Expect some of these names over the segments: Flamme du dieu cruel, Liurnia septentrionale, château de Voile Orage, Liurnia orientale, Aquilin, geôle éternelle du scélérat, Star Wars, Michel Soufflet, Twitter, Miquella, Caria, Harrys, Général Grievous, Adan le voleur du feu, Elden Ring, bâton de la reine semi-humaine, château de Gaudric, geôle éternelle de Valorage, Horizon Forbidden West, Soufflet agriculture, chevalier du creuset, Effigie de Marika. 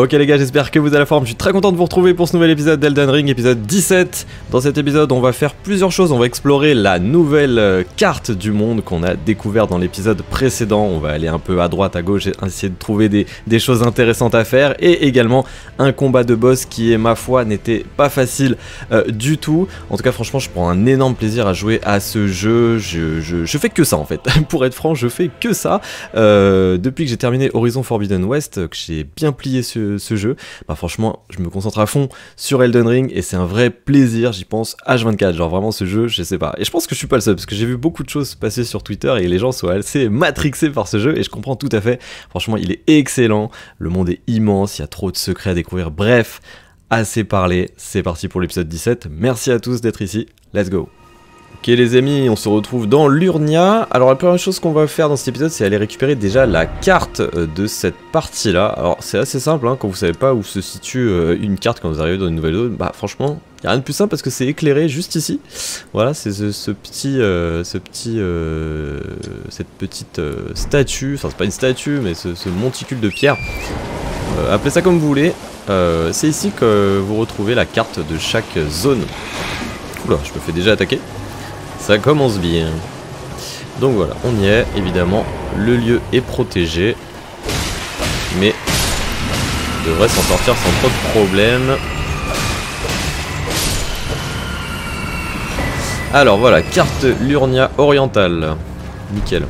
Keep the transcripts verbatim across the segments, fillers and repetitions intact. Ok les gars, j'espère que vous avez la forme, je suis très content de vous retrouver pour ce nouvel épisode d'Elden Ring, épisode dix-sept. Dans cet épisode, on va faire plusieurs choses, on va explorer la nouvelle carte du monde qu'on a découvert dans l'épisode précédent. On va aller un peu à droite, à gauche, essayer de trouver des, des choses intéressantes à faire. Et également un combat de boss qui, ma foi, n'était pas facile euh, du tout. En tout cas, franchement, je prends un énorme plaisir à jouer à ce jeu, je, je, je fais que ça en fait. Pour être franc, je fais que ça. Euh, depuis que j'ai terminé Horizon Forbidden West, que j'ai bien plié sur ce jeu, bah franchement je me concentre à fond sur Elden Ring et c'est un vrai plaisir, j'y pense H vingt-quatre, genre vraiment ce jeu, je sais pas, et je pense que je suis pas le seul parce que j'ai vu beaucoup de choses passer sur Twitter et les gens sont assez matrixés par ce jeu et je comprends tout à fait. Franchement il est excellent, le monde est immense, il y a trop de secrets à découvrir, bref, assez parlé, c'est parti pour l'épisode dix-sept, merci à tous d'être ici, let's go. Ok les amis, on se retrouve dans Liurnia. Alors la première chose qu'on va faire dans cet épisode, c'est aller récupérer déjà la carte de cette partie là. Alors c'est assez simple, hein, quand vous savez pas où se situe une carte quand vous arrivez dans une nouvelle zone, bah franchement il n'y a rien de plus simple parce que c'est éclairé juste ici. Voilà, c'est ce, ce petit, euh, ce petit euh, cette petite euh, statue, enfin c'est pas une statue mais ce, ce monticule de pierre, euh, appelez ça comme vous voulez, euh, c'est ici que vous retrouvez la carte de chaque zone. Oula, je me fais déjà attaquer. Ça commence bien. Donc voilà, on y est. Évidemment, le lieu est protégé. Mais on devrait s'en sortir sans trop de problèmes. Alors voilà, carte Liurnia orientale. Nickel.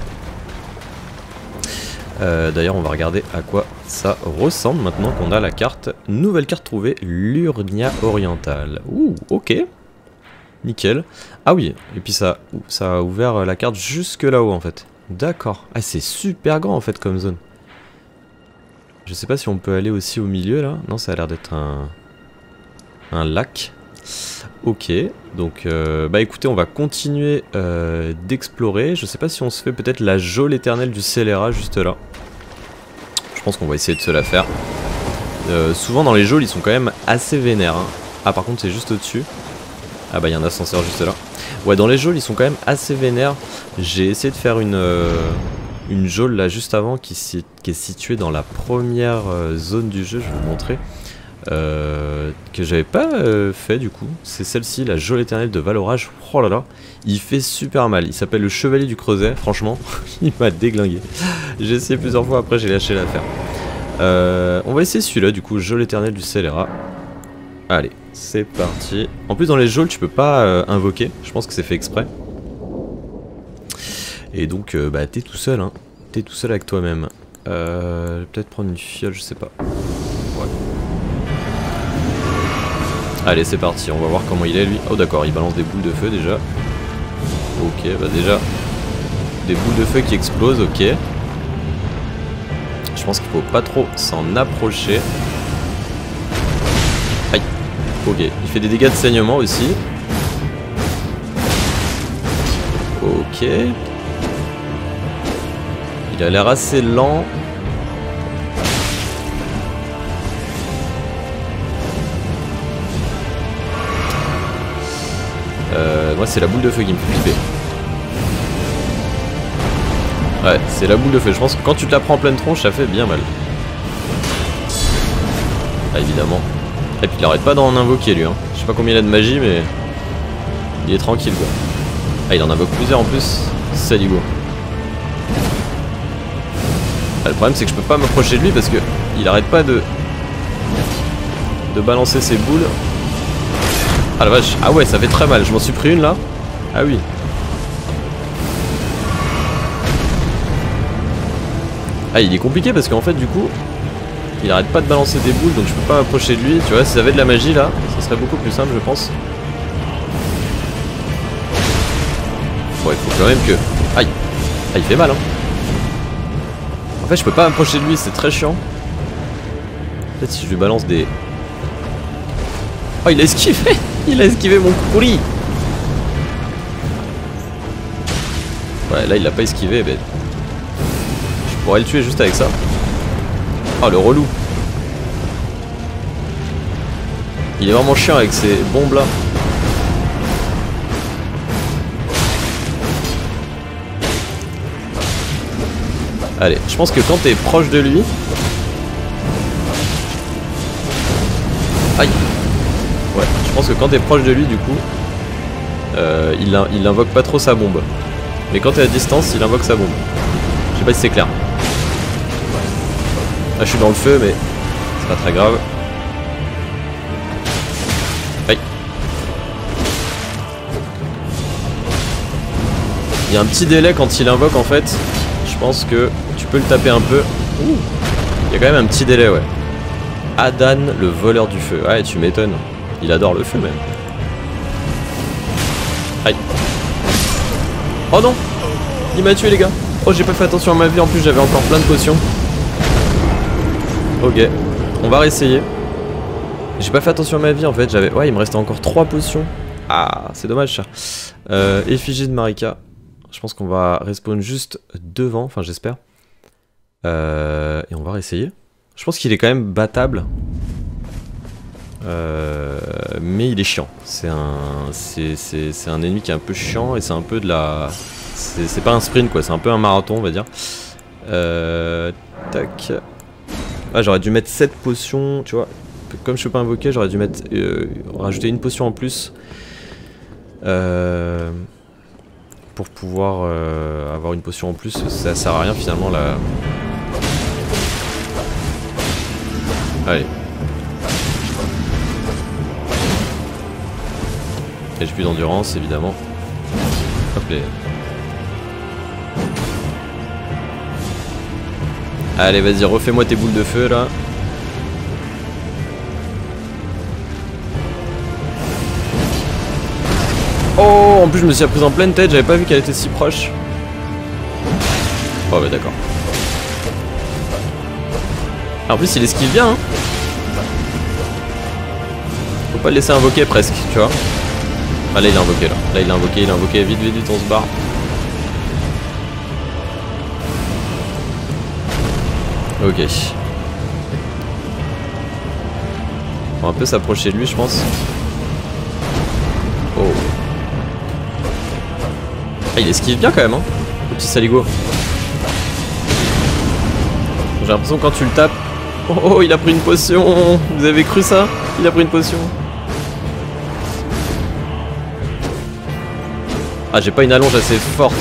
Euh, D'ailleurs, on va regarder à quoi ça ressemble maintenant qu'on a la carte. Nouvelle carte trouvée, Liurnia orientale. Ouh, ok. Nickel. Ah oui, et puis ça, ça a ouvert la carte jusque là-haut en fait. D'accord. Ah c'est super grand en fait comme zone. Je sais pas si on peut aller aussi au milieu là. Non, ça a l'air d'être un, un lac. Ok, donc euh, bah écoutez, on va continuer euh, d'explorer. Je sais pas si on se fait peut-être la geôle éternelle du scélérat juste là. Je pense qu'on va essayer de se la faire. Euh, souvent dans les geôles, ils sont quand même assez vénères. Hein. Ah par contre, c'est juste au-dessus. Ah bah il y a un ascenseur juste là. Ouais, dans les geôles ils sont quand même assez vénères. J'ai essayé de faire une, euh, une geôle là juste avant qui, si qui est située dans la première euh, zone du jeu, je vais vous montrer. Euh, que j'avais pas euh, fait du coup. C'est celle-ci, la geôle éternelle de Valorage. Oh là là, il fait super mal. Il s'appelle le chevalier du creuset, franchement. Il m'a déglingué. J'ai essayé plusieurs fois, après j'ai lâché l'affaire. Euh, on va essayer celui-là du coup, geôle éternelle du scélérat. Allez, c'est parti. En plus dans les geôles tu peux pas euh, invoquer, je pense que c'est fait exprès. Et donc euh, bah t'es tout seul hein, t'es tout seul avec toi-même. Euh, je vais peut-être prendre une fiole, je sais pas. Ouais. Allez c'est parti, on va voir comment il est lui. Oh d'accord, il balance des boules de feu déjà. Ok, bah déjà, des boules de feu qui explosent, ok. Je pense qu'il faut pas trop s'en approcher. Ok, il fait des dégâts de saignement aussi. Ok. Il a l'air assez lent. Euh, moi c'est la boule de feu qui me fait flipper. Ouais, c'est la boule de feu. Je pense que quand tu te la prends en pleine tronche, ça fait bien mal. Ah, évidemment. Et puis il arrête pas d'en invoquer lui hein. Je sais pas combien il a de magie mais il est tranquille quoi. Ah il en invoque plusieurs en plus, c'est du go. Ah, le problème c'est que je peux pas m'approcher de lui parce que il arrête pas de de balancer ses boules. Ah la vache, ah ouais ça fait très mal, je m'en suis pris une là. Ah oui. Ah il est compliqué parce qu'en fait du coup il arrête pas de balancer des boules donc je peux pas m'approcher de lui, tu vois, si ça avait de la magie là, ça serait beaucoup plus simple je pense. Ouais, il faut quand même que... Aïe. Ah il fait mal hein. En fait je peux pas m'approcher de lui, c'est très chiant. Peut-être si je lui balance des... Oh il a esquivé. Il a esquivé mon couli. Ouais là il l'a pas esquivé, mais... Je pourrais le tuer juste avec ça. Oh le relou. Il est vraiment chiant avec ces bombes là. Allez, je pense que quand t'es proche de lui, Aïe. Ouais, je pense que quand t'es proche de lui, du coup, euh, il, il invoque pas trop sa bombe. Mais quand t'es à distance, il invoque sa bombe. Je sais pas si c'est clair. Là, je suis dans le feu, mais c'est pas très grave. Aïe. Il y a un petit délai quand il invoque, en fait. Je pense que tu peux le taper un peu. Il y a quand même un petit délai, ouais. Adan le voleur du feu. Ouais, tu m'étonnes. Il adore le feu, même. Aïe. Oh non! Il m'a tué, les gars. Oh, j'ai pas fait attention à ma vie, en plus j'avais encore plein de potions. Ok, on va réessayer. J'ai pas fait attention à ma vie en fait, j'avais... Ouais, il me restait encore trois potions. Ah, c'est dommage ça. Euh, Effigie de Marika. Je pense qu'on va respawn juste devant, enfin j'espère. Euh, et on va réessayer. Je pense qu'il est quand même battable. Euh, mais il est chiant. C'est un... c'est un ennemi qui est un peu chiant et c'est un peu de la... C'est pas un sprint quoi, c'est un peu un marathon on va dire. Euh... Tac... Ah, j'aurais dû mettre sept potions, tu vois. Comme je peux pas invoquer, j'aurais dû mettre euh, rajouter une potion en plus euh, pour pouvoir euh, avoir une potion en plus. Ça sert à rien finalement là. Allez. Et j'ai plus d'endurance évidemment. Hop les. Allez, vas-y, refais-moi tes boules de feu, là. Oh, en plus, je me suis pris en pleine tête, j'avais pas vu qu'elle était si proche. Oh, bah d'accord. En plus, il esquive bien, hein. Faut pas le laisser invoquer, presque, tu vois. Ah, là, il l'a invoqué, là. Là, il l'a invoqué, il l'a invoqué. Vite, vite, vite, on se barre. Ok. On va un peu s'approcher de lui, je pense. Oh. Ah, il esquive bien quand même, hein. Le petit saligo. J'ai l'impression que quand tu le tapes... Oh, oh, il a pris une potion. Vous avez cru ça? Il a pris une potion. Ah, j'ai pas une allonge assez forte.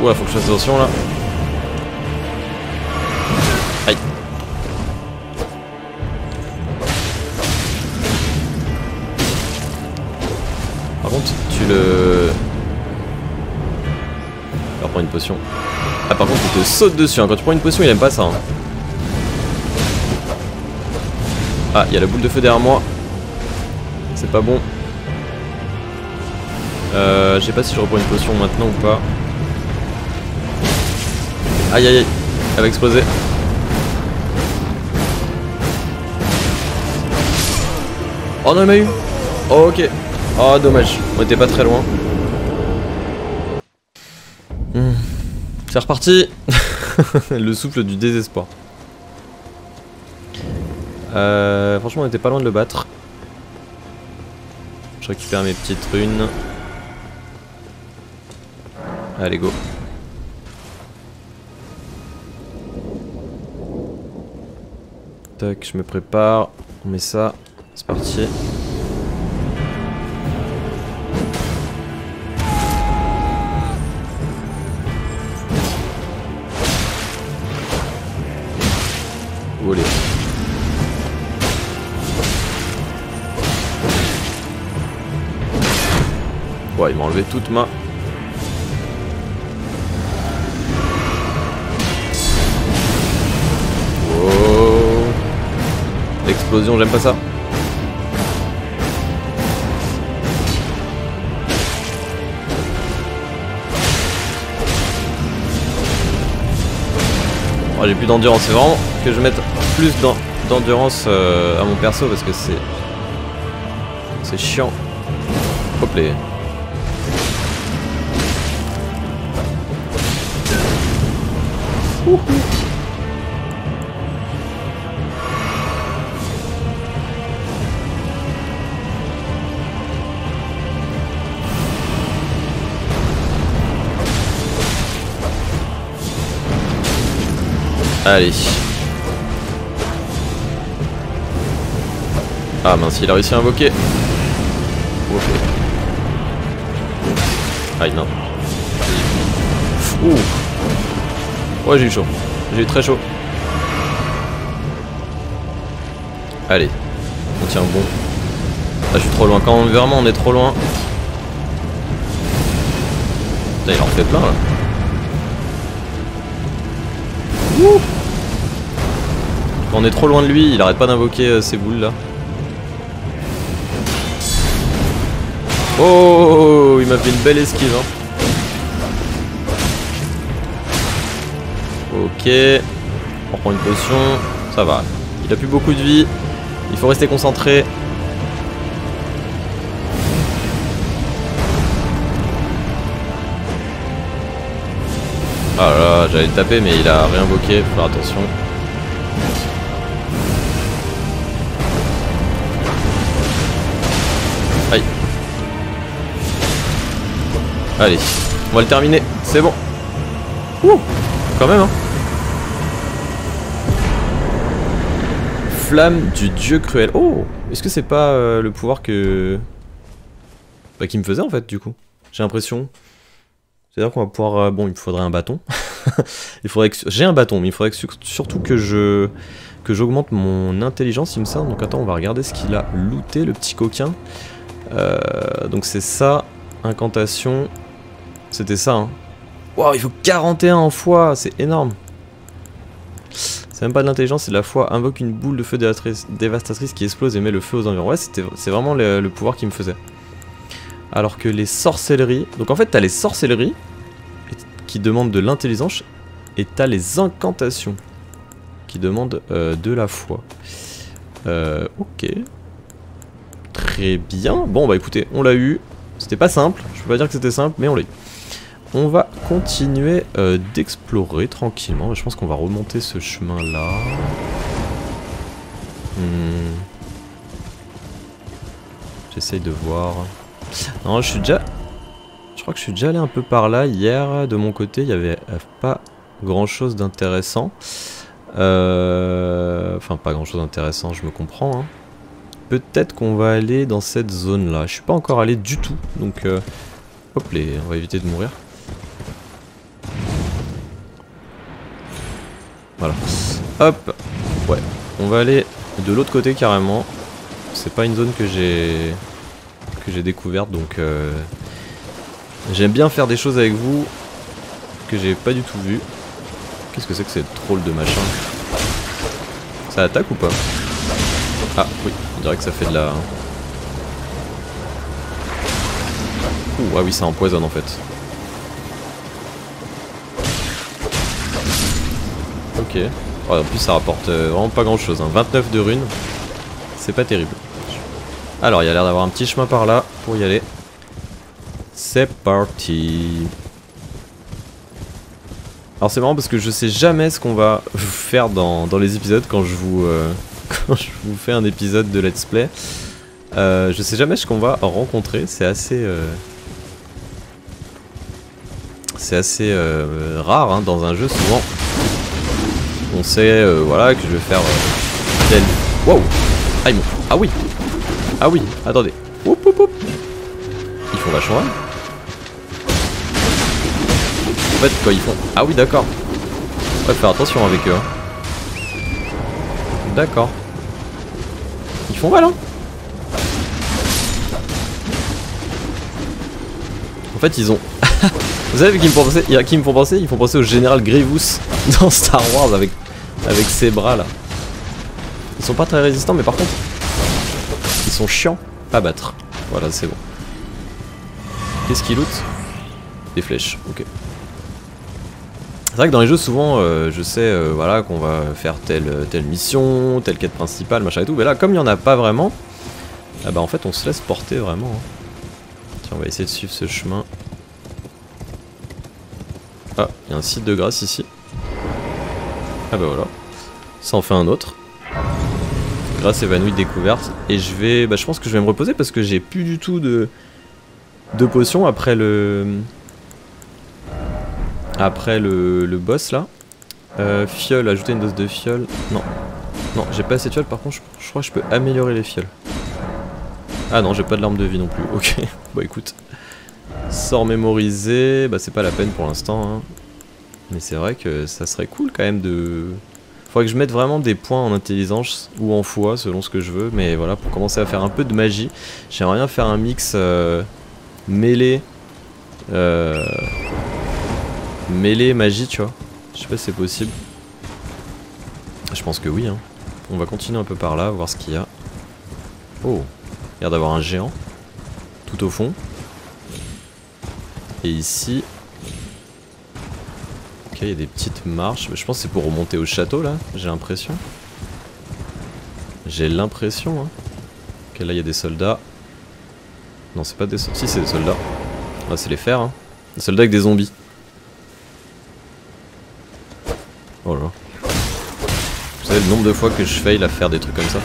Ouah, faut que je fasse attention là. Aïe. Par contre, tu le... Alors prends une potion. Ah par contre, il te saute dessus, hein. Quand tu prends une potion, il aime pas ça, hein. Ah, il y a la boule de feu derrière moi. C'est pas bon. Euh, je sais pas si je reprends une potion maintenant ou pas. Aïe aïe aïe, elle va exploser. Oh non, elle m'a eu. Oh ok. Oh dommage, on était pas très loin. Mmh. C'est reparti. Le souffle du désespoir. Euh, franchement on était pas loin de le battre. Je récupère mes petites runes. Allez go. Je me prépare, on met ça, c'est parti. Olé. Ouais, il m'a enlevé toute ma... Explosion, j'aime pas ça. Oh, j'ai plus d'endurance, c'est vraiment que je mette plus d'endurance euh, à mon perso parce que c'est c'est chiant. Hop les. Ouhou. Allez. Ah mince, il a réussi à invoquer. Ouf. Aïe, non. Ouh. Ouais, j'ai eu chaud. J'ai eu très chaud. Allez. On tient bon. Ah, je suis trop loin. Quand on est vraiment, on est trop loin. Putain, il en fait plein là. Ouh. Quand on est trop loin de lui, il arrête pas d'invoquer euh, ces boules là. Oh, il m'a fait une belle esquive hein. Ok. On prend une potion. Ça va. Il a plus beaucoup de vie. Il faut rester concentré. Ah là, j'allais le taper mais il a réinvoqué, faut faire attention. Aïe. Allez, on va le terminer, c'est bon. Ouh, quand même hein. Flamme du dieu cruel. Oh, est-ce que c'est pas euh, le pouvoir que... Bah, qui me faisait en fait du coup, j'ai l'impression. C'est-à-dire qu'on va pouvoir... Euh, bon, il me faudrait un bâton. il faudrait que... J'ai un bâton, mais il faudrait que, surtout que je... Que j'augmente mon intelligence, il me semble. Donc attends, on va regarder ce qu'il a looté, le petit coquin. Euh, donc c'est ça, incantation. C'était ça, hein. Waouh, il faut quarante et un en foi, c'est énorme. C'est même pas de l'intelligence, c'est de la foi. Invoque une boule de feu dévastatrice qui explose et met le feu aux environs. Ouais, c'est vraiment le, le pouvoir qui me faisait. Alors que les sorcelleries... Donc en fait, t'as les sorcelleries qui demandent de l'intelligence et t'as les incantations qui demandent euh, de la foi. Euh, ok. Très bien. Bon, bah écoutez, on l'a eu. C'était pas simple. Je peux pas dire que c'était simple, mais on l'a eu. On va continuer euh, d'explorer tranquillement. Je pense qu'on va remonter ce chemin-là. Hmm. J'essaye de voir... Non, je suis déjà... Je crois que je suis déjà allé un peu par là. Hier, de mon côté, il n'y avait pas grand-chose d'intéressant. Euh... Enfin, pas grand-chose d'intéressant, je me comprends. Hein. Peut-être qu'on va aller dans cette zone-là. Je suis pas encore allé du tout, donc... Euh... Hop, les... on va éviter de mourir. Voilà. Hop. Ouais. On va aller de l'autre côté, carrément. C'est pas une zone que j'ai... que j'ai découverte, donc euh, j'aime bien faire des choses avec vous que j'ai pas du tout vu. Qu'est-ce que c'est que ces trolls de machin? Ça attaque ou pas? Ah oui, on dirait que ça fait de la... Ouh, ah oui, ça empoisonne en fait. Ok. Oh, en plus ça rapporte vraiment pas grand chose hein. vingt-neuf de runes, c'est pas terrible. Alors, il y a l'air d'avoir un petit chemin par là pour y aller. C'est parti. Alors, c'est marrant parce que je sais jamais ce qu'on va faire dans, dans les épisodes quand je vous euh, quand je vous fais un épisode de Let's Play. Euh, je sais jamais ce qu'on va rencontrer. C'est assez euh, c'est assez euh, rare hein, dans un jeu. Souvent, on sait euh, voilà que je vais faire euh, tel. Wow. Aïe mon. Ah oui. Ah oui, attendez. Oup, oup, oup. Ils font vachement mal. En fait, quoi, ils font... Ah oui, d'accord. Ouais, faire attention avec eux. Hein. D'accord. Ils font mal, hein. En fait, ils ont... Vous savez qui me font penser, à qui ils me font penser, ils font penser au Général Grievous dans Star Wars avec... avec ses bras, là. Ils sont pas très résistants, mais par contre... Ils sont chiants à battre. Voilà, c'est bon. Qu'est-ce qu'ils lootent? Des flèches, ok. C'est vrai que dans les jeux, souvent, euh, je sais euh, voilà, qu'on va faire telle, telle mission, telle quête principale, machin et tout. Mais là, comme il n'y en a pas vraiment, ah bah en fait, on se laisse porter vraiment. Hein. Tiens, on va essayer de suivre ce chemin. Ah, il y a un site de grâce ici. Ah bah voilà. Ça en fait un autre. Grâce évanouie découverte, et je vais, bah je pense que je vais me reposer parce que j'ai plus du tout de de potions après le après le, le boss là. Euh, fiole, ajouter une dose de fiole. Non. Non, j'ai pas assez de fiole, par contre, je, je crois que je peux améliorer les fioles. Ah non, j'ai pas de larme de vie non plus, ok. Bon, écoute. Sort mémorisé, bah c'est pas la peine pour l'instant. Hein. Mais c'est vrai que ça serait cool quand même de... Faudrait que je mette vraiment des points en intelligence ou en foi, selon ce que je veux. Mais voilà, pour commencer à faire un peu de magie, j'aimerais bien faire un mix euh, mêlé... Euh... Mêlé magie, tu vois. Je sais pas si c'est possible. Je pense que oui. Hein. On va continuer un peu par là, voir ce qu'il y a. Oh, il y a l'air d'avoir un géant, tout au fond. Et ici... Ok, il y a des petites marches. Je pense que c'est pour remonter au château, là. J'ai l'impression. J'ai l'impression, hein. Ok, là, il y a des soldats. Non, c'est pas des soldats. Si, c'est des soldats. Là, c'est les fers, hein. Des soldats avec des zombies. Oh là là. Vous savez le nombre de fois que je fail à faire des trucs comme ça.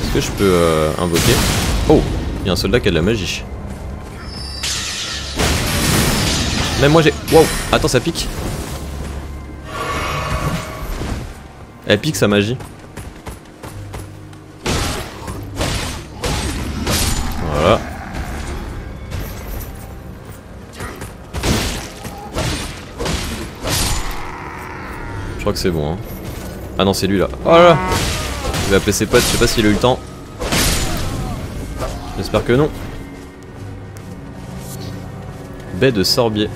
Est-ce que je peux euh, invoquer? Oh, il y a un soldat qui a de la magie. Même moi j'ai... Wow, attends, ça pique. Elle pique sa magie. Voilà. Je crois que c'est bon, hein. Ah non, c'est lui là. Oh là là. Il va appeler ses potes, je sais pas s'il a eu le temps. J'espère que non. Baie de Sorbier.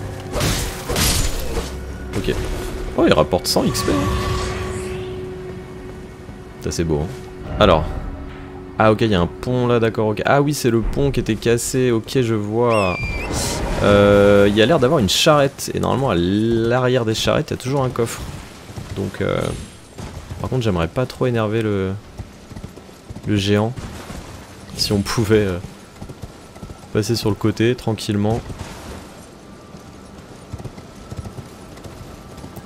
Ok. Oh, il rapporte cent X P. Ça, c'est beau, hein. Alors. Ah, ok, il y a un pont là, d'accord. Okay. Ah oui, c'est le pont qui était cassé. Ok, je vois. Euh, il y a l'air d'avoir une charrette. Et normalement, à l'arrière des charrettes, il y a toujours un coffre. Donc, euh... par contre, j'aimerais pas trop énerver le, le géant. Si on pouvait euh... passer sur le côté tranquillement.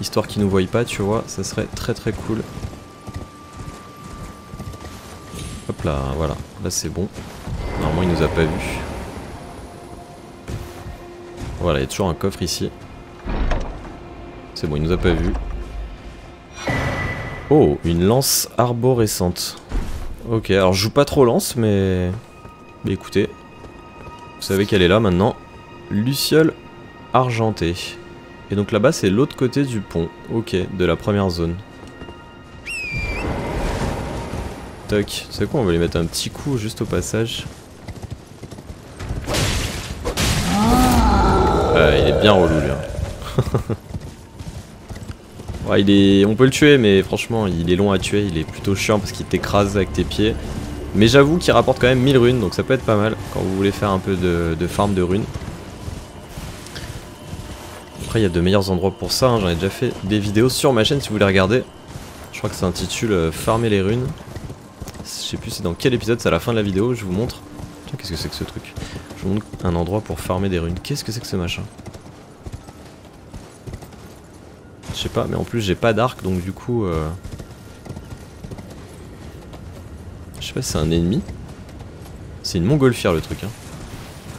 Histoire qu'ils nous voient pas, tu vois, ça serait très très cool. Hop là, voilà, là c'est bon. Normalement il nous a pas vu. Voilà, il y a toujours un coffre ici. C'est bon, il nous a pas vu. Oh, une lance arborescente. Ok, alors je joue pas trop lance, mais... mais écoutez, vous savez qu'elle est là maintenant. Luciole argentée. Et donc là-bas, c'est l'autre côté du pont. Ok, de la première zone. Toc. Tu sais quoi, on va lui mettre un petit coup juste au passage. Euh, il est bien relou, lui. Hein. Ouais, il est... On peut le tuer, mais franchement, il est long à tuer. Il est plutôt chiant parce qu'il t'écrase avec tes pieds. Mais j'avoue qu'il rapporte quand même mille runes, donc ça peut être pas mal quand vous voulez faire un peu de, de farm de runes. Après, il y a de meilleurs endroits pour ça, hein. J'en ai déjà fait des vidéos sur ma chaîne si vous voulez regarder. Je crois que ça s'intitule euh, Farmer les runes. Je sais plus c'est dans quel épisode, c'est à la fin de la vidéo, je vous montre. Tiens, qu'est-ce que c'est que ce truc? Je vous montre un endroit pour farmer des runes. Qu'est-ce que c'est que ce machin? Je sais pas, mais en plus j'ai pas d'arc, donc du coup... Euh... Je sais pas si c'est un ennemi. C'est une montgolfière le truc, hein.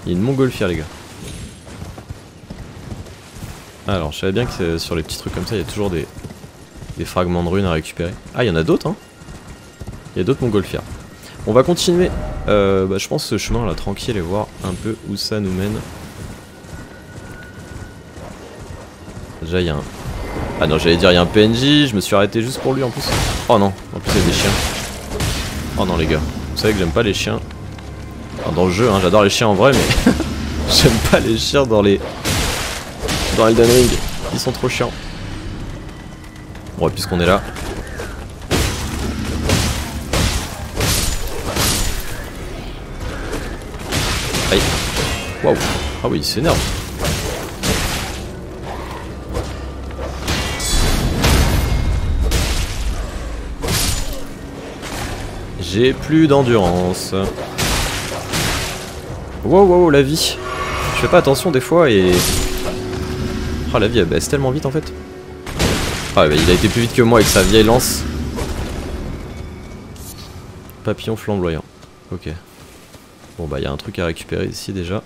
Il y a une montgolfière, les gars. Alors, je savais bien que sur les petits trucs comme ça, il y a toujours des, des fragments de runes à récupérer. Ah, il y en a d'autres, hein. Il y a d'autres montgolfières. On va continuer, euh, bah, je pense, ce chemin-là, tranquille, et voir un peu où ça nous mène. Déjà, il y a un... Ah non, j'allais dire, il y a un P N J, je me suis arrêté juste pour lui, en plus. Oh non, en plus, il y a des chiens. Oh non, les gars, vous savez que j'aime pas les chiens. Alors, dans le jeu, hein, j'adore les chiens en vrai, mais... j'aime pas les chiens dans les... Dans Elden Ring, ils sont trop chiants. Bon, puisqu'on est là. Aïe. Waouh. Ah oui, il s'énerve. J'ai plus d'endurance. Wow, wow, la vie. Je fais pas attention des fois et... Oh, la vie elle baisse tellement vite en fait. Ah bah il a été plus vite que moi avec sa vieille lance. Papillon flamboyant. Ok. Bon bah il y a un truc à récupérer ici déjà.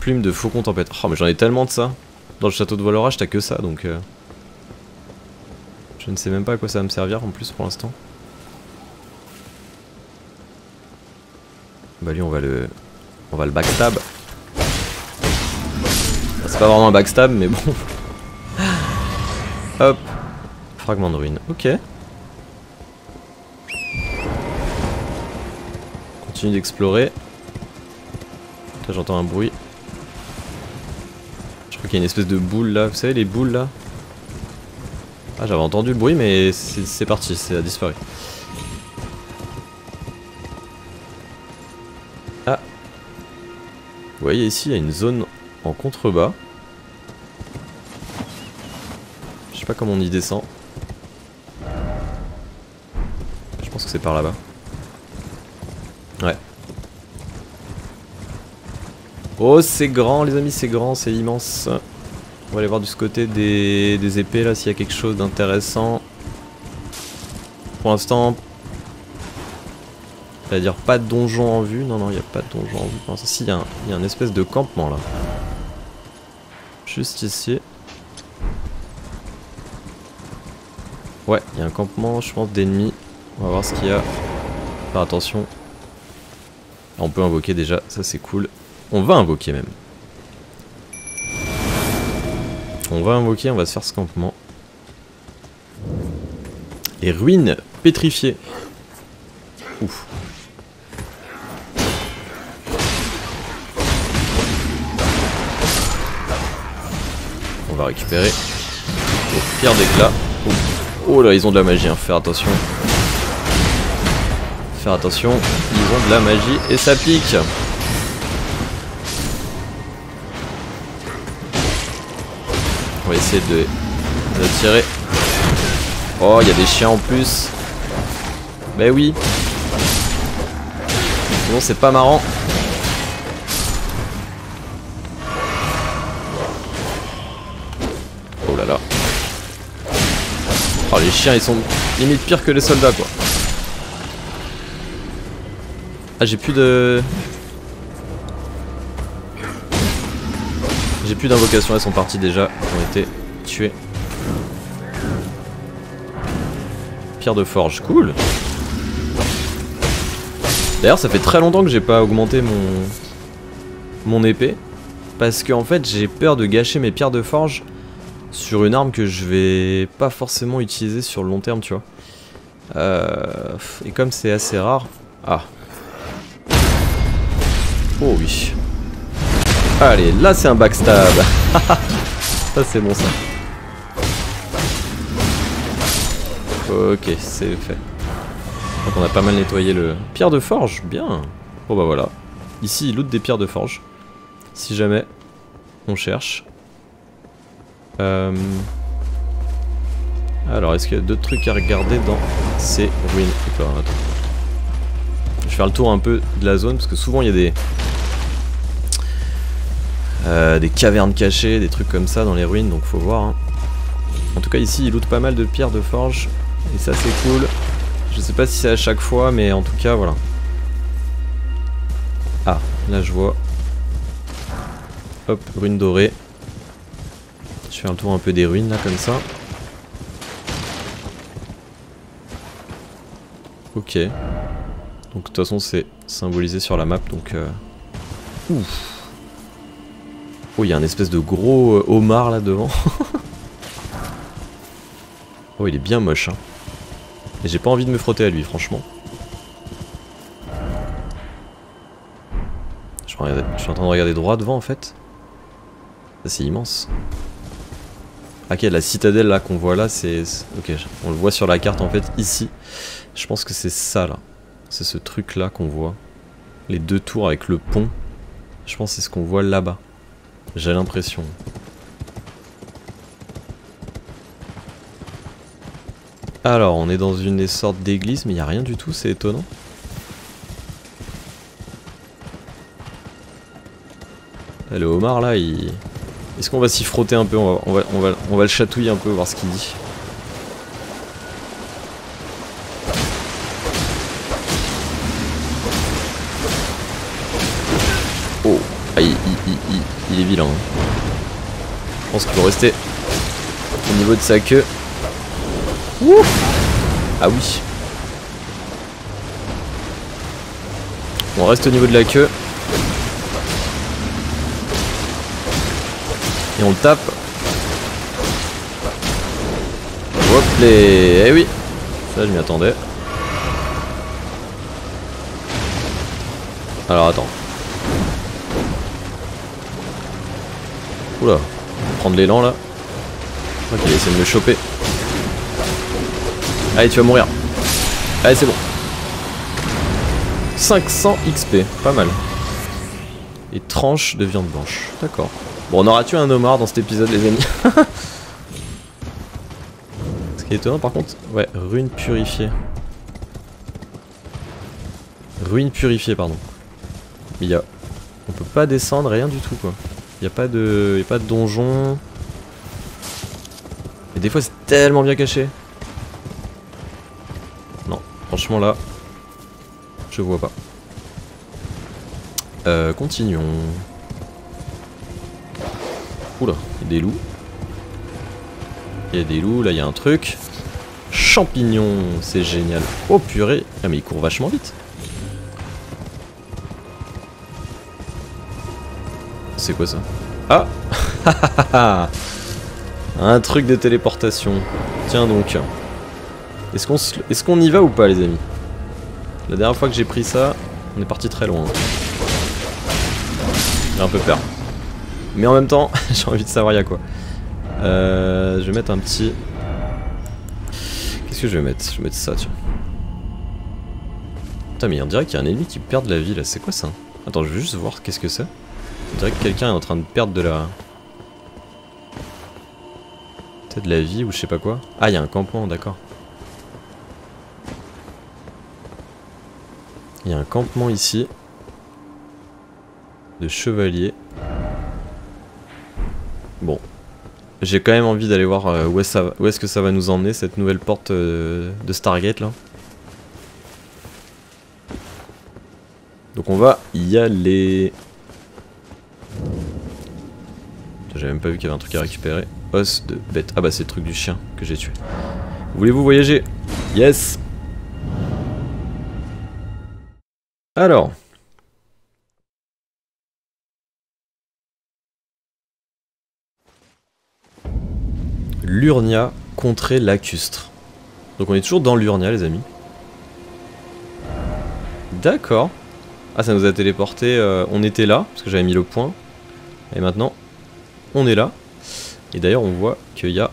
Plume de faucon tempête. Oh mais j'en ai tellement de ça. Dans le château de Voile Orage, t'as que ça, donc... Euh... Je ne sais même pas à quoi ça va me servir en plus pour l'instant. Bah lui on va le... On va le backstab. C'est pas vraiment un backstab mais bon. Hop. Fragment de ruine, ok. Continue d'explorer. Là j'entends un bruit. Je crois qu'il y a une espèce de boule là, vous savez les boules là. Ah j'avais entendu le bruit mais c'est parti, ça a disparu. Ah. Vous voyez ici il y a une zone en contrebas. Je sais pas comment on y descend. Je pense que c'est par là-bas. Ouais. Oh c'est grand les amis, c'est grand, c'est immense. On va aller voir de ce côté des, des épées là s'il y a quelque chose d'intéressant. Pour l'instant, c'est-à-dire pas de donjon en vue. Non non il n'y a pas de donjon en vue pour l'instant. Si il y a un, il y a un espèce de campement là. Juste ici. Ouais, il y a un campement, je pense, d'ennemis. On va voir ce qu'il y a. Faire attention. On peut invoquer déjà, ça c'est cool. On va invoquer même. On va invoquer, on va se faire ce campement. Et ruines pétrifiées. Ouf. On va récupérer. Au pire d'éclat. Oh là, ils ont de la magie, hein. Faire attention. Faire attention, ils ont de la magie et ça pique. On va essayer de, de tirer. Oh, il y a des chiens en plus. Ben oui. Sinon, c'est pas marrant. Oh là là. Oh, les chiens ils sont limite pires que les soldats quoi. Ah j'ai plus de... J'ai plus d'invocations, elles sont parties déjà, elles ont été tuées. Pierre de forge, cool. D'ailleurs ça fait très longtemps que j'ai pas augmenté mon... mon épée. Parce qu'en fait j'ai peur de gâcher mes pierres de forge sur une arme que je vais pas forcément utiliser sur le long terme, tu vois. Euh, et comme c'est assez rare... Ah. Oh oui. Allez, là c'est un backstab. Ça c'est bon ça. Ok, c'est fait. Donc on a pas mal nettoyé le... Pierre de forge, bien. Bon bah voilà. Ici il loot des pierres de forge. Si jamais on cherche. Euh... Alors, est-ce qu'il y a d'autres trucs à regarder dans ces ruines? Attends. Je vais faire le tour un peu de la zone parce que souvent il y a des euh, des cavernes cachées, des trucs comme ça dans les ruines, donc faut voir. Hein. En tout cas, ici, ils lootent pas mal de pierres de forge et ça c'est cool. Je sais pas si c'est à chaque fois, mais en tout cas voilà. Ah, là je vois. Hop, rune dorée. Je fais un tour un peu des ruines là comme ça. Ok. Donc de toute façon c'est symbolisé sur la map donc... Euh... Ouf. Oh il y a un espèce de gros euh, homard là devant. Oh il est bien moche hein. Et j'ai pas envie de me frotter à lui franchement. Je, regarde... Je suis en train de regarder droit devant en fait. Ça c'est immense. Ok, la citadelle là qu'on voit là, c'est... Ok, on le voit sur la carte en fait, ici. Je pense que c'est ça là. C'est ce truc là qu'on voit. Les deux tours avec le pont. Je pense que c'est ce qu'on voit là-bas. J'ai l'impression. Alors, on est dans une sorte d'église, mais il n'y a rien du tout, c'est étonnant. Là, le homard là, il... Est-ce qu'on va s'y frotter un peu? On va, on, va, on, va, on va le chatouiller un peu, voir ce qu'il dit. Oh, ah, il, il, il, il est vilain. Hein. pense qu'il faut rester au niveau de sa queue. Ouh, ah oui. On reste au niveau de la queue. Et on le tape. Hop les. Eh oui. Ça je m'y attendais. Alors attends. Oula. Faut prendre l'élan là. Ok, il essaie de me choper. Allez, tu vas mourir. Allez, c'est bon. cinq cents X P, pas mal. Et tranche de viande blanche, d'accord. Bon, on aura tué un homard dans cet épisode, les amis. Ce qui est étonnant, par contre, ouais, ruine purifiée. Ruine purifiée, pardon. Il y a, on peut pas descendre, rien du tout quoi. Il y a pas de, il y a pas de donjon. Et des fois, c'est tellement bien caché. Non, franchement là. Je vois pas. Euh, continuons. Oula, il y a des loups. Il y a des loups, là il y a un truc. Champignons, c'est génial. Oh purée, ah mais il court vachement vite. C'est quoi ça? Ah. Un truc de téléportation. Tiens donc. Est-ce qu'on se... est-ce qu'on y va ou pas les amis? La dernière fois que j'ai pris ça, on est parti très loin. J'ai un peu peur. Mais en même temps, j'ai envie de savoir il y a quoi. Euh, je vais mettre un petit... Qu'est-ce que je vais mettre? Je vais mettre ça, tiens. Putain, mais on dirait qu'il y a un ennemi qui perd de la vie, là. C'est quoi ça? Attends, je vais juste voir qu'est-ce que c'est. On dirait que quelqu'un est en train de perdre de la... Peut-être de la vie ou je sais pas quoi. Ah, il y a un campement, d'accord. Il y a un campement ici de chevaliers. Bon, j'ai quand même envie d'aller voir euh, où est-ce que, est que ça va nous emmener cette nouvelle porte euh, de Stargate là. Donc on va y aller. J'avais même pas vu qu'il y avait un truc à récupérer. Os de bête. Ah bah c'est le truc du chien que j'ai tué. Voulez-vous voyager? Yes. Alors, Liurnia, contrée lacustre. Donc on est toujours dans Liurnia, les amis. D'accord. Ah, ça nous a téléporté. Euh, on était là, parce que j'avais mis le point. Et maintenant, on est là. Et d'ailleurs, on voit qu'il y a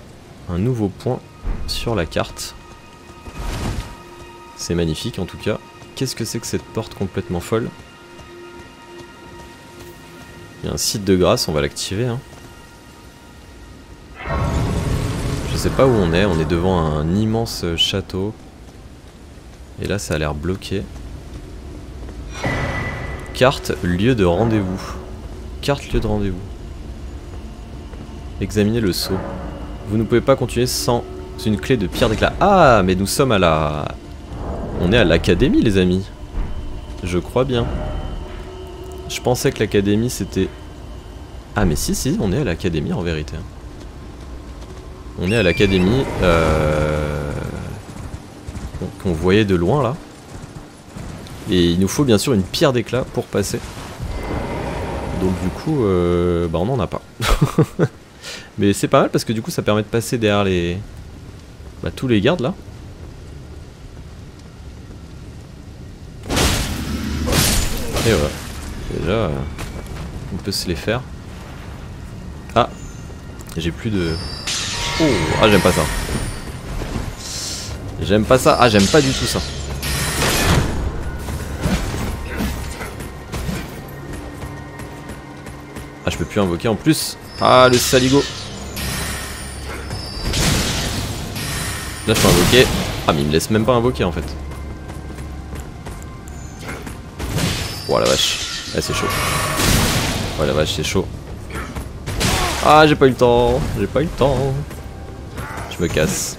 un nouveau point sur la carte. C'est magnifique, en tout cas. Qu'est-ce que c'est que cette porte complètement folle? Il y a un site de grâce, on va l'activer. Hein. Je sais pas où on est, on est devant un immense château. Et là ça a l'air bloqué. Carte, lieu de rendez-vous. Carte, lieu de rendez-vous. Examinez le sceau. Vous ne pouvez pas continuer sans une clé de pierre d'éclat. Ah, mais nous sommes à la... On est à l'académie les amis. Je crois bien. Je pensais que l'académie c'était... Ah mais si si, on est à l'académie en vérité. On est à l'académie euh... qu'on voyait de loin là. Et il nous faut bien sûr une pierre d'éclat pour passer. Donc du coup, euh... bah on n'en a pas. Mais c'est pas mal parce que du coup ça permet de passer derrière les... Bah tous les gardes là. Et voilà, déjà euh, on peut se les faire. Ah, j'ai plus de... Oh, ah j'aime pas ça. J'aime pas ça, ah j'aime pas du tout ça. Ah je peux plus invoquer en plus. Ah le saligo. Là je peux invoquer. Ah mais il me laisse même pas invoquer en fait. Oh la vache, ah, c'est chaud. Oh la vache, c'est chaud. Ah, j'ai pas eu le temps, j'ai pas eu le temps. Je me casse.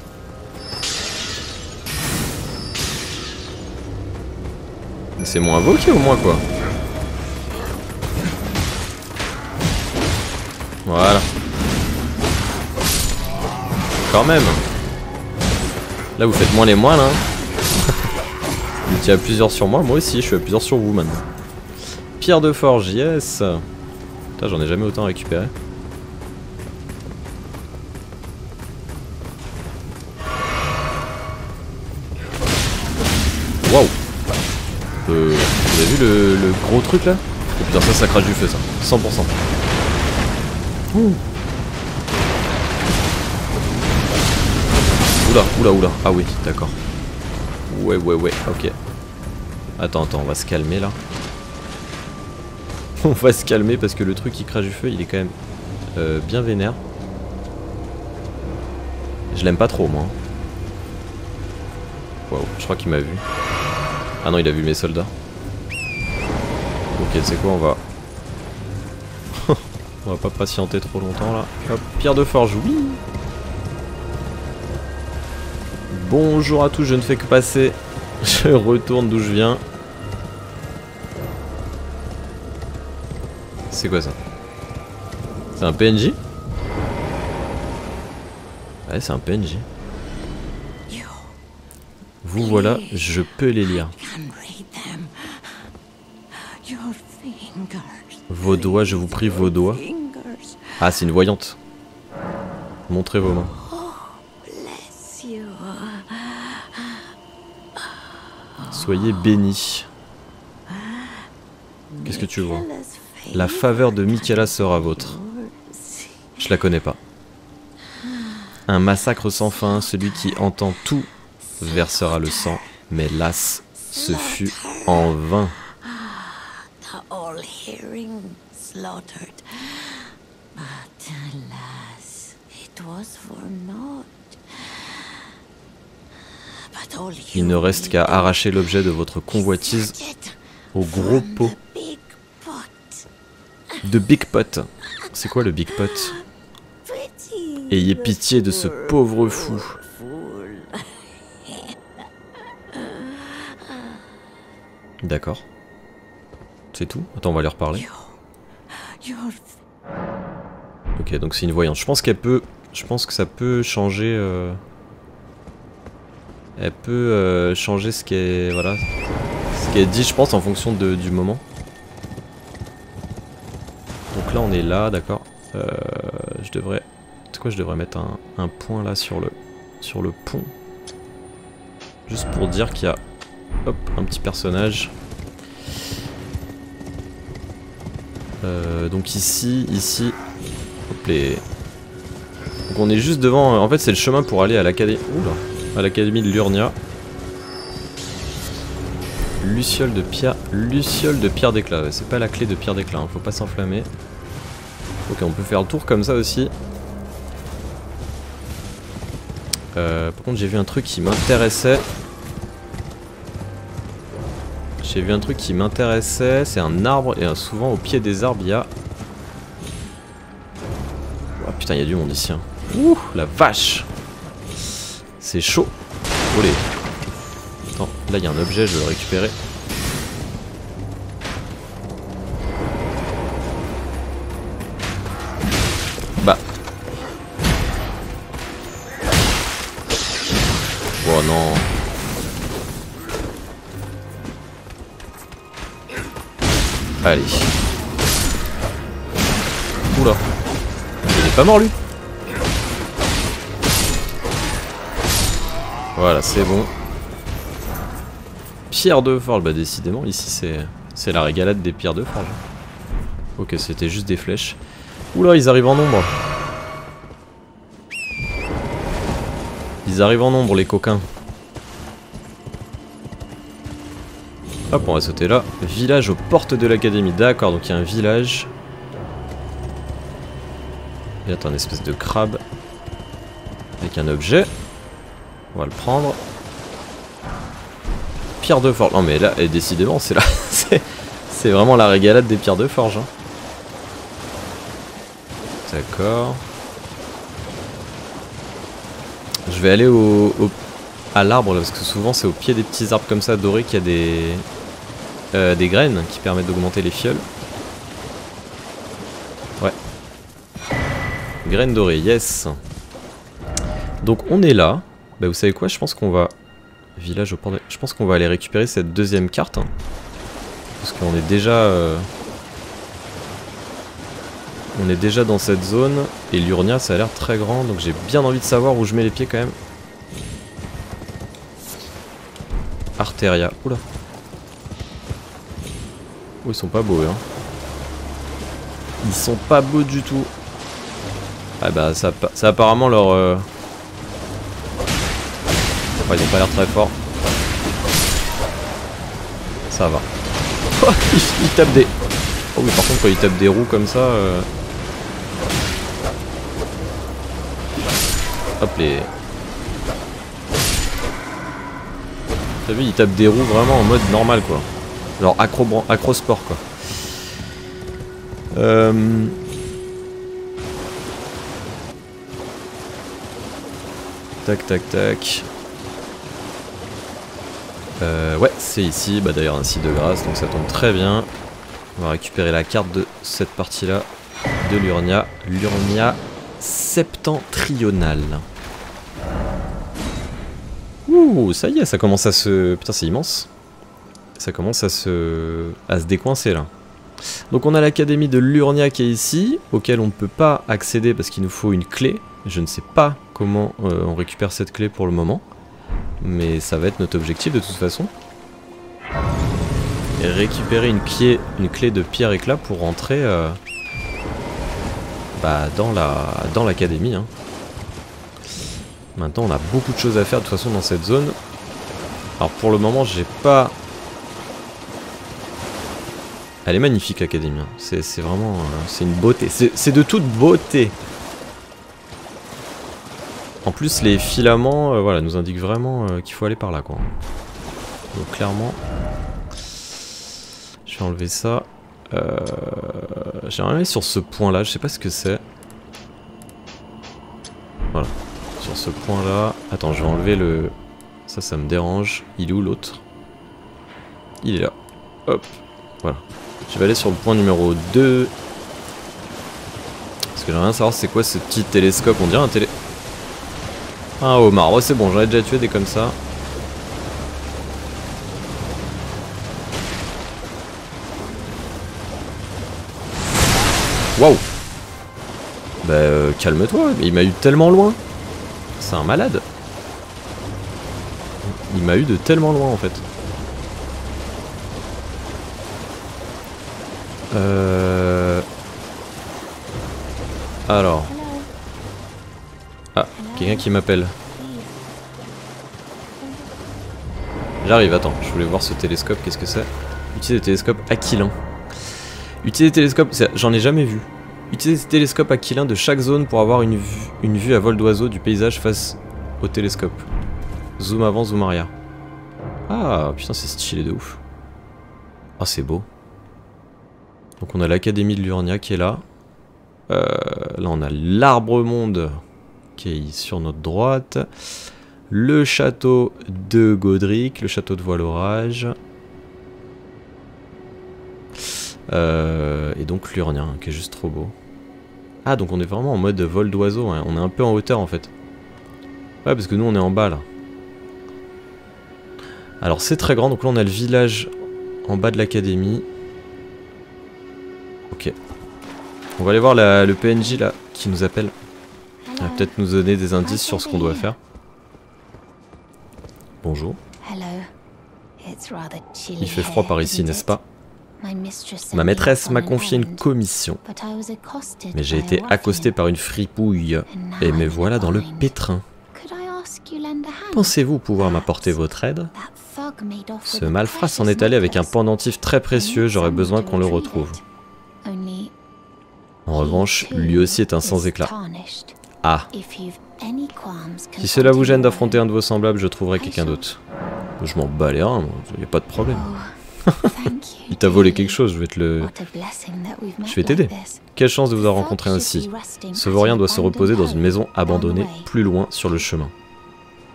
C'est moins invoqué au moins quoi. Voilà. quand même. Là vous faites moins les moines, hein. Vous étiez à plusieurs sur moi, moi aussi je suis à plusieurs sur vous maintenant. Pierre de forge, yes. Putain, j'en ai jamais autant récupéré. Waouh. Euh, vous avez vu le, le gros truc là? Oh putain, ça ça crache du feu ça, cent pour cent. Ouh. Oula, oula, oula, ah oui, d'accord. Ouais, ouais, ouais, ok. Attends, attends, on va se calmer là. On va se calmer parce que le truc qui crache du feu, il est quand même euh, bien vénère. Je l'aime pas trop moi. Waouh, je crois qu'il m'a vu. Ah non, il a vu mes soldats. Ok, c'est quoi, on va... on va pas patienter trop longtemps là. Hop, pierre de forge, oui. Bonjour à tous, je ne fais que passer. Je retourne d'où je viens. C'est quoi ça? C'est un P N J? Ouais, c'est un P N J. Vous voilà, je peux les lire. Vos doigts, je vous prie, vos doigts. Ah, c'est une voyante. Montrez vos mains. Soyez bénis. Qu'est-ce que tu vois? La faveur de Miquella sera vôtre. Je la connais pas. Un massacre sans fin, celui qui entend tout versera le sang, mais las, ce fut en vain. Il ne reste qu'à arracher l'objet de votre convoitise au gros pot. De Big Pot. C'est quoi le Big Pot? Ayez pitié de ce pauvre fou. D'accord. C'est tout? Attends, on va leur parler. Ok, donc c'est une voyante. Je pense qu'elle peut... Je pense que ça peut changer... Euh... Elle peut euh, changer ce qu'elle voilà, ce qu'elle dit, je pense, en fonction de, du moment. Donc là, on est là, d'accord. Euh, je devrais... C'est quoi, je devrais mettre un, un point là sur le, sur le pont. Juste pour dire qu'il y a... Hop, un petit personnage. Euh, donc ici, ici... Hop les... Donc on est juste devant... En fait, c'est le chemin pour aller à l'académie... Oula, à l'académie de Liurnia. Luciole de pierre, luciole de pierre d'éclat. Ouais, c'est pas la clé de pierre d'éclat, hein, faut pas s'enflammer. Ok, on peut faire le tour comme ça aussi. Euh, par contre, j'ai vu un truc qui m'intéressait. J'ai vu un truc qui m'intéressait. C'est un arbre et souvent au pied des arbres, il y a. Oh putain, il y a du monde ici. Hein. Ouh, la vache! C'est chaud. Olé. Attends, là il y a un objet, je vais le récupérer. Bah. Oh non. Allez. Oula. Il est pas mort lui. Voilà, c'est bon. Pierre de forge, bah décidément, ici c'est la régalade des pierres de forge. Ok, c'était juste des flèches. Oula, ils arrivent en nombre. Ils arrivent en nombre, les coquins. Hop, on va sauter là. Village aux portes de l'académie. D'accord, donc il y a un village. Il y a un espèce de crabe. Avec un objet. On va le prendre. Pierre de forge. Non mais là, et décidément, c'est là. C'est vraiment la régalade des pierres de forge. Hein. D'accord. Je vais aller au, au à l'arbre, parce que souvent c'est au pied des petits arbres comme ça, dorés, qu'il y a des, euh, des graines qui permettent d'augmenter les fioles. Ouais. Graines dorées, yes. Donc on est là. Bah vous savez quoi, je pense qu'on va... Village au port de... Je pense qu'on va aller récupérer cette deuxième carte. Hein. Parce qu'on est déjà... Euh... On est déjà dans cette zone. Et Liurnia, ça a l'air très grand. Donc j'ai bien envie de savoir où je mets les pieds quand même. Arteria. Oula. Oh, ils sont pas beaux, hein. Ils sont pas beaux du tout. Ah bah, ça, ça apparemment leur... Euh... Enfin, ils ont pas l'air très forts. Ça va. Oh, ils, ils tapent des... Oh oui, par contre, quand ils tapent des roues comme ça... Euh... Hop, les... T'as vu, ils tapent des roues vraiment en mode normal, quoi. Genre accro, accro sport, quoi. Euh... Tac, tac, tac. Euh, ouais, c'est ici. Bah d'ailleurs, un site de grâce, donc ça tombe très bien. On va récupérer la carte de cette partie-là de Liurnia. Liurnia septentrionale. Ouh, ça y est, ça commence à se... Putain, c'est immense. Ça commence à se... à se décoincer, là. Donc on a l'académie de Liurnia qui est ici, auquel on ne peut pas accéder parce qu'il nous faut une clé. Je ne sais pas comment euh, on récupère cette clé pour le moment. Mais ça va être notre objectif de toute façon. Et récupérer une clé, une clé de pierre éclat pour rentrer euh, bah, dans la, dans l'académie. Hein. Maintenant on a beaucoup de choses à faire de toute façon dans cette zone. Alors pour le moment j'ai pas... Elle est magnifique l'académie, hein. C'est vraiment... Euh, c'est une beauté, c'est de toute beauté. En plus les filaments euh, voilà, nous indiquent vraiment euh, qu'il faut aller par là quoi. Donc clairement... Je vais enlever ça. Euh, j'ai rien mis sur ce point là, je sais pas ce que c'est. Voilà. Sur ce point là, attends, je vais enlever le... Ça, ça me dérange. Il est où l'autre? Il est là. Hop. Voilà. Je vais aller sur le point numéro deux. Parce que j'aimerais bien savoir c'est quoi ce petit télescope. On dirait un télé... Un homard. Ouais, c'est bon, j'en ai déjà tué des comme ça. Waouh. Bah euh, calme-toi, il m'a eu tellement loin. C'est un malade. Il m'a eu de tellement loin en fait. Euh... Alors... Ah, quelqu'un qui m'appelle. J'arrive, attends, je voulais voir ce télescope, qu'est-ce que c'est? Utiliser le télescope Aquilin. Utiliser le télescope, j'en ai jamais vu. Utiliser le télescope Aquilin de chaque zone pour avoir une vue, une vue à vol d'oiseau du paysage face au télescope. Zoom avant, zoom arrière. Ah putain, c'est stylé de ouf. Ah, c'est beau. Donc on a l'académie de Liurnia qui est là. Euh, là on a l'arbre monde qui est sur notre droite. Le château de Gaudric, le château de Voile Orage. Euh, et donc Liurnia hein, qui est juste trop beau. Ah donc on est vraiment en mode vol d'oiseau, hein. On est un peu en hauteur en fait. Ouais parce que nous on est en bas là. Alors c'est très grand, donc là on a le village en bas de l'académie. Ok. On va aller voir la, le P N J là qui nous appelle. Il va peut-être nous donner des indices sur ce qu'on doit faire. Bonjour. Il fait froid par ici, n'est-ce pas? Ma maîtresse m'a confié une commission, mais j'ai été accosté par une fripouille, et me voilà dans le pétrin. Pensez-vous pouvoir m'apporter votre aide? Ce malfrat s'en est allé avec un pendentif très précieux, j'aurais besoin qu'on le retrouve. En revanche, lui aussi est un sans-éclat. Ah. Si cela vous gêne d'affronter un de vos semblables, je trouverai quelqu'un d'autre. Je m'en bats les reins, il n'y a pas de problème. Il t'a volé quelque chose, je vais te le... Je vais t'aider. Quelle chance de vous avoir rencontré ainsi. Ce vaurien doit se reposer dans une maison abandonnée, plus loin sur le chemin.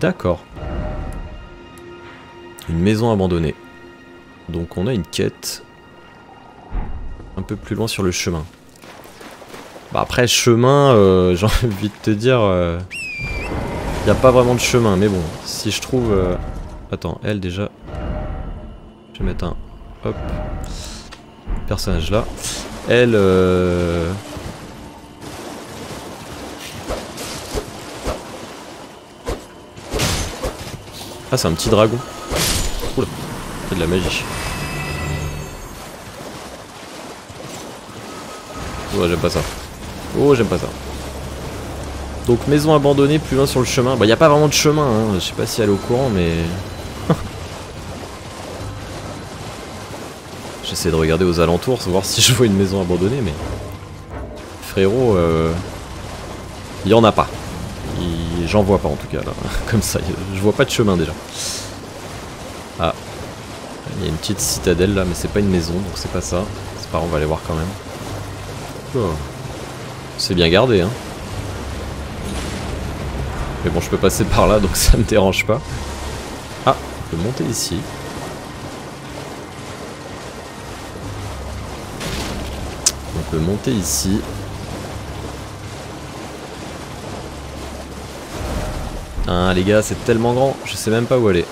D'accord. Une maison abandonnée. Donc on a une quête. Un peu plus loin sur le chemin. Bah après, chemin, euh, j'ai envie de te dire... Euh... n'y a pas vraiment de chemin, mais bon, si je trouve... Euh... Attends, elle déjà... Je vais mettre un... Hop. Personnage là. Elle... Euh... Ah, c'est un petit dragon. Oula, c'est de la magie. Oh, j'aime pas ça. Oh, j'aime pas ça. Donc, maison abandonnée, plus loin sur le chemin. Bah, y a pas vraiment de chemin, hein. Je sais pas si elle est au courant, mais... J'essaie de regarder aux alentours, voir si je vois une maison abandonnée, mais... Frérot, euh... y en a pas. Y... J'en vois pas, en tout cas, là. Comme ça, je vois pas de chemin, déjà. Ah. Il y a une petite citadelle, là, mais c'est pas une maison, donc c'est pas ça. C'est pas grave, on va aller voir quand même. Oh. C'est bien gardé, hein. Mais bon, je peux passer par là, donc ça me dérange pas. Ah, je peux monter ici. On peut monter ici. Hein, les gars, c'est tellement grand, je sais même pas où aller.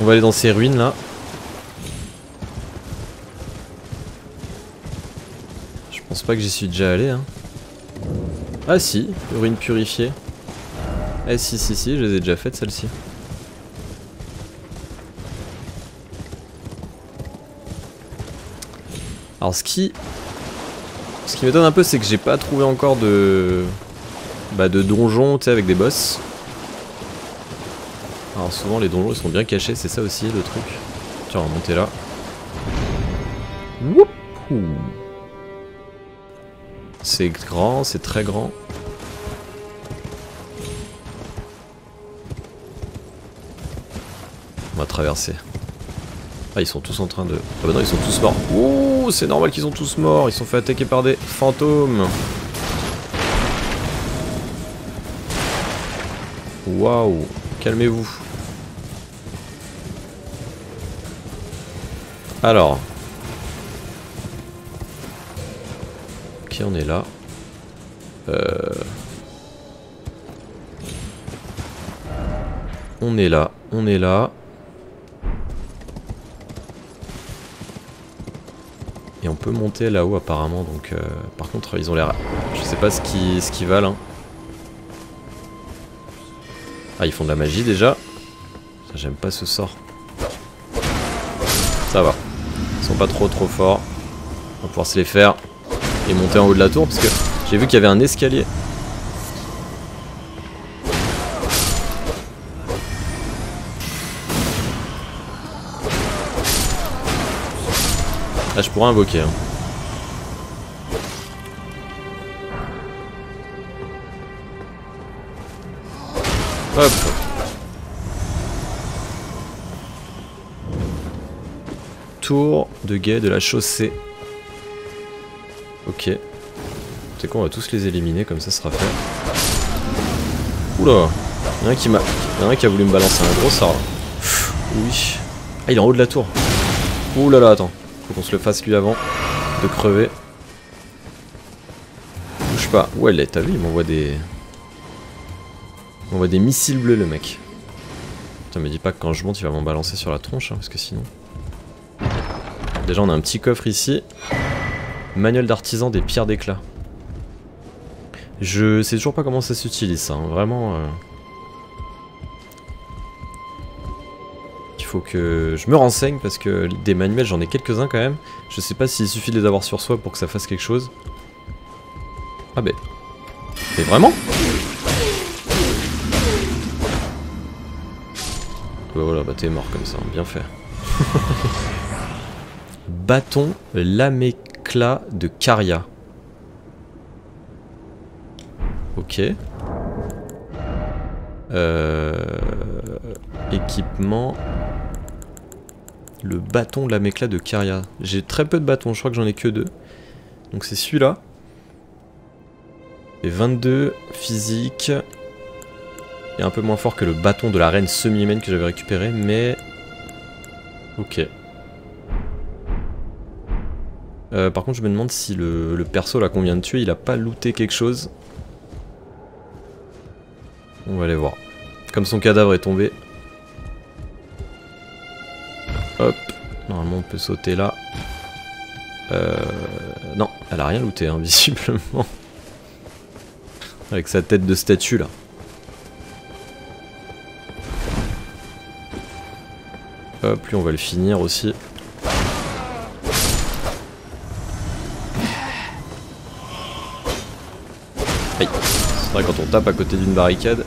On va aller dans ces ruines là. Je pense pas que j'y suis déjà allé, hein. Ah si, urine purifiée. Eh si si si, je les ai déjà faites celles-ci. Alors ce qui... Ce qui m'étonne un peu, c'est que j'ai pas trouvé encore de... Bah de donjons, tu sais, avec des boss. Alors souvent les donjons ils sont bien cachés, c'est ça aussi le truc. Tiens, on va monter là. Wouhou. C'est grand, c'est très grand. On va traverser. Ah, ils sont tous en train de... Ah bah non, ils sont tous morts. Ouh, c'est normal qu'ils sont tous morts. Ils sont fait attaquer par des fantômes. Waouh, calmez-vous. Alors... Ok, on est là. Euh... On est là, on est là. Et on peut monter là-haut apparemment, donc euh... par contre ils ont l'air... Je sais pas ce qu'ils ce qu'ils valent. Hein. Ah, ils font de la magie déjà. J'aime pas ce sort. Ça va. Ils sont pas trop trop forts. On va pouvoir se les faire. Et monter en haut de la tour parce que j'ai vu qu'il y avait un escalier. Là je pourrais invoquer. Hein. Hop. Tour de guet de la chaussée. Ok. C'est quoi, on va tous les éliminer, comme ça sera fait. Oula. Il y en a un qui m'a... Il y en a un qui a voulu me balancer un gros sort. Oui. Ah, il est en haut de la tour. Oula là, attends. Faut qu'on se le fasse lui avant de crever. Bouge pas. Où elle est? T'as vu, il m'envoie des... Il m'envoie des missiles bleus, le mec. Putain, me dis pas que quand je monte, il va m'en balancer sur la tronche, hein, parce que sinon... Déjà, on a un petit coffre ici. Manuel d'artisan des pierres d'éclat. Je sais toujours pas comment ça s'utilise, ça, hein. Vraiment. Euh... Il faut que je me renseigne parce que des manuels j'en ai quelques-uns quand même. Je sais pas s'il suffit de les avoir sur soi pour que ça fasse quelque chose. Ah ben. Mais vraiment ? Bah voilà, bah t'es mort comme ça, hein. Bien fait. Bâton lamé. Éclat de Caria. Ok. Euh... Équipement. Le bâton de la mécla de Caria. J'ai très peu de bâtons, je crois que j'en ai que deux. Donc c'est celui-là. Et vingt-deux physique. Et un peu moins fort que le bâton de la reine semi-humaine que j'avais récupéré, mais... Ok. Euh, par contre, je me demande si le, le perso là qu'on vient de tuer, il a pas looté quelque chose. On va aller voir. Comme son cadavre est tombé. Hop. Normalement, on peut sauter là. Euh... Non, elle a rien looté, hein, visiblement. Avec sa tête de statue là. Hop, lui on va le finir aussi. Aïe. C'est vrai, quand on tape à côté d'une barricade,